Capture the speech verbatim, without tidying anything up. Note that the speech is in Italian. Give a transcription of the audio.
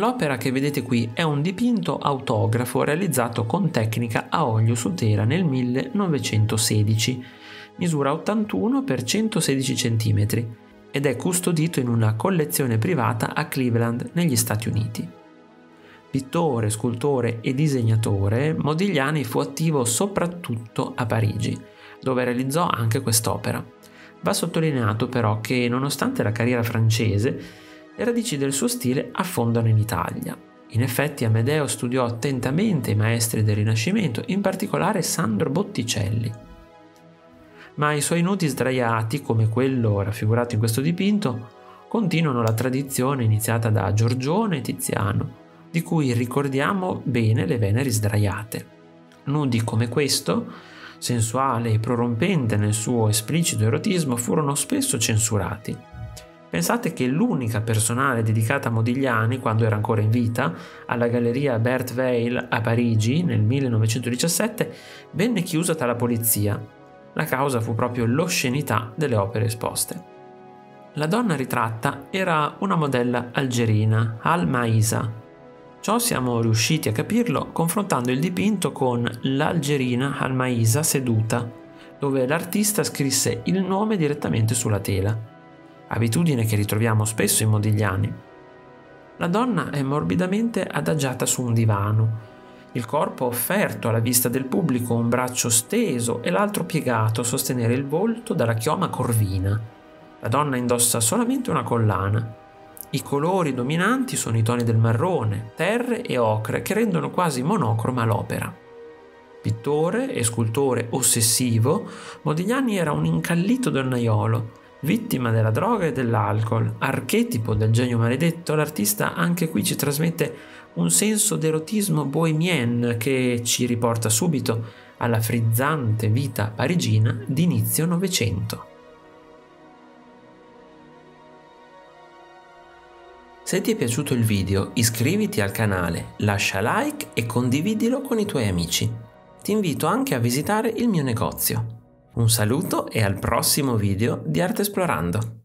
L'opera che vedete qui è un dipinto autografo realizzato con tecnica a olio su tela nel millenovecentosedici, misura ottantuno per centosedici centimetri ed è custodito in una collezione privata a Cleveland negli Stati Uniti. Pittore, scultore e disegnatore, Modigliani fu attivo soprattutto a Parigi, dove realizzò anche quest'opera. Va sottolineato però che, nonostante la carriera francese, le radici del suo stile affondano in Italia. In effetti Amedeo studiò attentamente i maestri del Rinascimento, in particolare Sandro Botticelli. Ma i suoi nudi sdraiati, come quello raffigurato in questo dipinto, continuano la tradizione iniziata da Giorgione e Tiziano, di cui ricordiamo bene le Veneri sdraiate. Nudi come questo, sensuale e prorompente nel suo esplicito erotismo, furono spesso censurati. Pensate che l'unica personale dedicata a Modigliani, quando era ancora in vita, alla Galleria Berthe Weill a Parigi nel millenovecentodiciassette, venne chiusa dalla polizia. La causa fu proprio l'oscenità delle opere esposte. La donna ritratta era una modella algerina, Al-Maisa. Ciò siamo riusciti a capirlo confrontando il dipinto con l'algerina Al-Maisa seduta, dove l'artista scrisse il nome direttamente sulla tela. Abitudine che ritroviamo spesso in Modigliani. La donna è morbidamente adagiata su un divano, il corpo offerto alla vista del pubblico, un braccio steso e l'altro piegato a sostenere il volto dalla chioma corvina. La donna indossa solamente una collana. I colori dominanti sono i toni del marrone, terre e ocre che rendono quasi monocroma l'opera. Pittore e scultore ossessivo, Modigliani era un incallito donnaiolo, vittima della droga e dell'alcol, archetipo del genio maledetto, l'artista anche qui ci trasmette un senso d'erotismo bohemien che ci riporta subito alla frizzante vita parigina d'inizio Novecento. Se ti è piaciuto il video, iscriviti al canale, lascia like e condividilo con i tuoi amici. Ti invito anche a visitare il mio negozio. Un saluto e al prossimo video di Artesplorando!